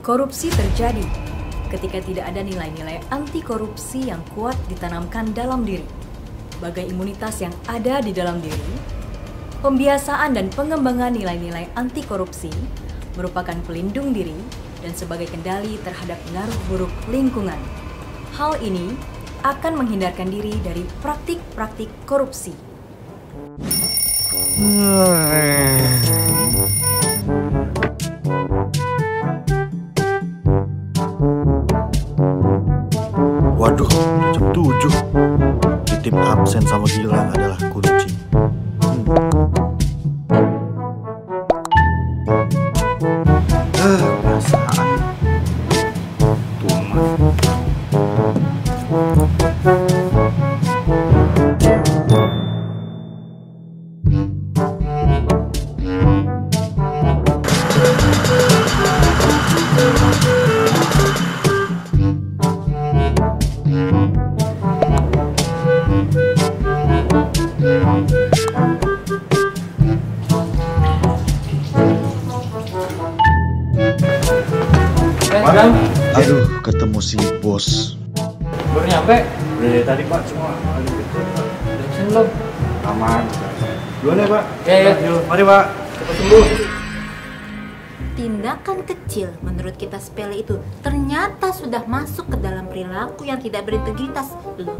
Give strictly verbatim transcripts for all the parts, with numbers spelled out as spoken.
Korupsi terjadi ketika tidak ada nilai-nilai anti korupsi yang kuat ditanamkan dalam diri. Bagai imunitas yang ada di dalam diri, pembiasaan dan pengembangan nilai-nilai anti korupsi merupakan pelindung diri dan sebagai kendali terhadap pengaruh buruk lingkungan. Hal ini akan menghindarkan diri dari praktik-praktik korupsi. Waduh, jam tujuh. Titip absen sama Gilang adalah kunci. Hmm. Eh, perasaan. Tuh, Madam, aduh, ketemu si bos. Baru nyampe? Udah dari tadi Pak, semua. Aduh, betul. Udah pesen belum? Aman. Duluan ya Pak? Ya, ya. Mari Pak, cepat sembuh. Tindakan kecil menurut kita sepele itu ternyata sudah masuk ke dalam perilaku yang tidak berintegritas. Loh.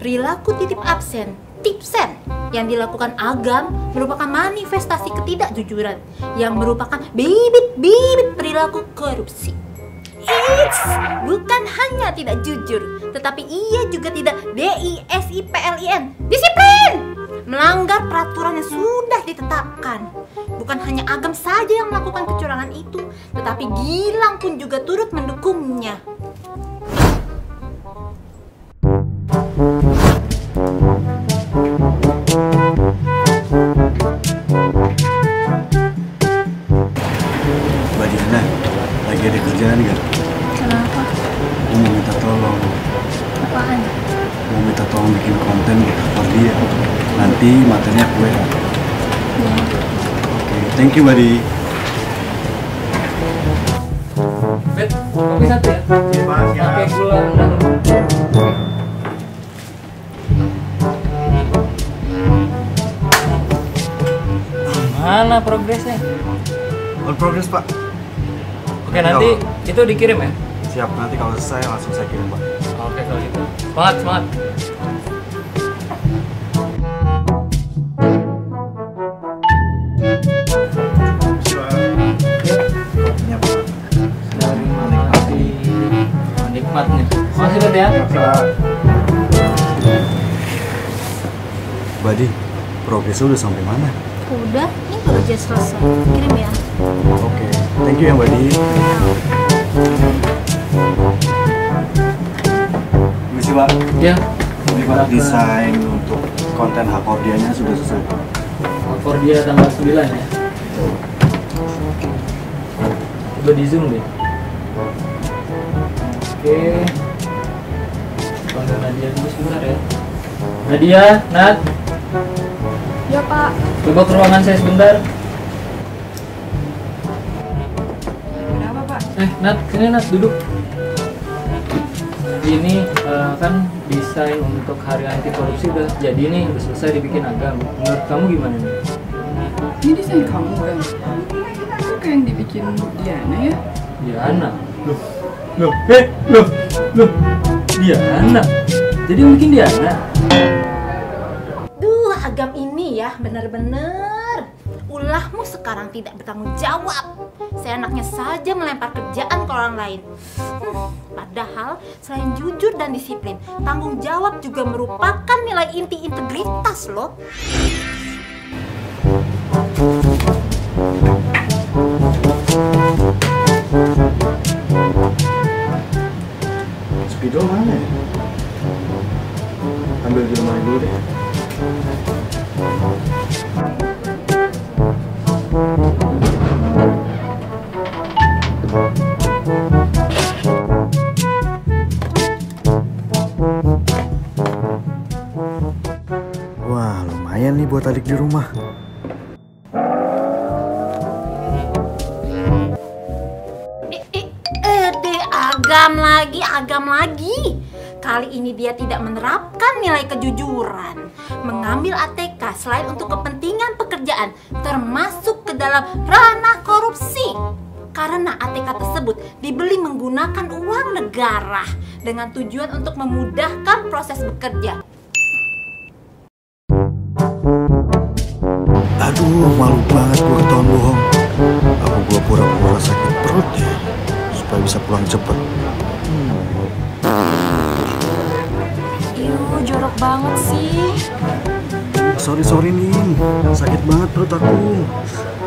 Perilaku titip absen, tipsen, yang dilakukan Agam merupakan manifestasi ketidakjujuran yang merupakan bibit-bibit perilaku korupsi. Eits, bukan hanya tidak jujur, tetapi ia juga tidak disiplin, disiplin, melanggar peraturan yang sudah ditetapkan. Bukan hanya Agam saja yang melakukan kecurangan itu, tetapi Gilang pun juga turut mendukungnya. Ada kerjaan gak? Kenapa? Aku mau minta tolong. Apaan? Mau minta tolong bikin konten buat Hakordia. Nanti materinya gue ya. Oke, thank you buddy. Bet, kopi satu ya? Iya mas, ya. Oke, gula rendang. Mana progresnya? On progress pak. Oke, nanti itu dikirim ya? Siap, nanti kalau selesai langsung saya kirim Pak. Oke, kalau gitu. Semangat, semangat. Nikmatnya. Makasih Dad ya. Badi, progresnya udah sampai mana? Udah, ini baru aja selesai. Kirim ya. Oke, thank you ya Mbak Di. Misi Pak. Ya. Pak, desain untuk konten Hakordianya sudah selesai. Hakordia tanggal sembilan ya. Udah di zoom deh. Oke. Konten Nadia dulu sebentar ya. Nadia, Nat. Ya Pak. Coba ke ruangan saya sebentar. Eh, Nat, sini Nat, duduk. Ini uh, kan desain untuk hari anti korupsi udah jadi nih, udah selesai dibikin Agam. Menurut kamu gimana nih? Ini desain kamu kan? Kok yang dibikin Diana ya? Diana? Loh, loh, eh, loh, loh, Diana? Jadi mungkin Diana? Duh, Agam ini ya, bener-bener. Ulahmu sekarang tidak bertanggung jawab. Seenaknya saja melempar kerjaan ke orang lain. Hmm, padahal selain jujur dan disiplin, tanggung jawab juga merupakan nilai inti integritas loh. Spidol mana ya? Ambil di rumah dulu deh. Nih buat adik di rumah. agam lagi, agam lagi. Kali ini dia tidak menerapkan nilai kejujuran, mengambil A T K selain untuk kepentingan pekerjaan, termasuk ke dalam ranah korupsi. Karena A T K tersebut dibeli menggunakan uang negara dengan tujuan untuk memudahkan proses bekerja. Aduh, malu banget gue ketahuan bohong. Apa gue pura-pura sakit perut ya supaya bisa pulang cepet? Yuh, jorok banget sih. Sorry sorry nih, sakit banget perut aku.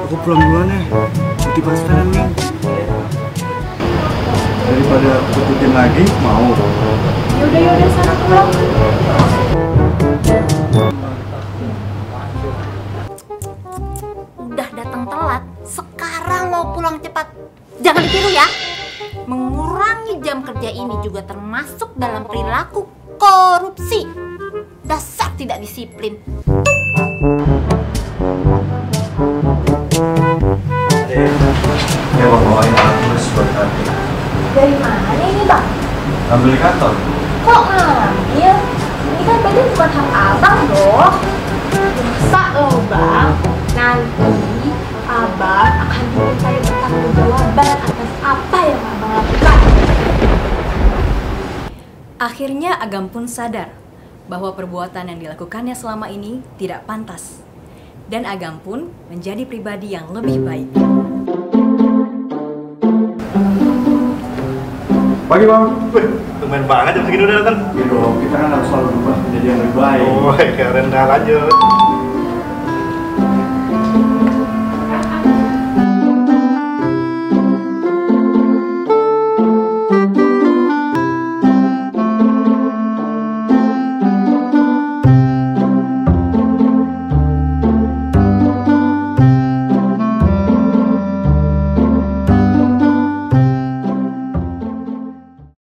Aku pulang duluan ya. Cuti pasteran nih. Daripada kututin lagi, mau. Yaudah yaudah sana pulang. Udah datang telat, sekarang mau pulang cepat. Jangan ditiru ya. Mengurangi jam kerja ini juga termasuk dalam perilaku korupsi. Dasar tidak disiplin. Dia bawain alat buat tadi. Dari mana ini bang? Ambil di kantor. Kok ngambil? Ini kan berarti bukan hak abang loh. Masa loh bang, nanti abang akan dimintai pertanggung jawaban atas apa yang abang lakukan. Akhirnya Agam pun sadar bahwa perbuatan yang dilakukannya selama ini tidak pantas. Dan Agam pun menjadi pribadi yang lebih baik. Pagi bang. Temen banget jam segini udah datang. Iya dong, kita kan harus selalu berubah menjadi yang lebih baik. Oh, keren, lanjut.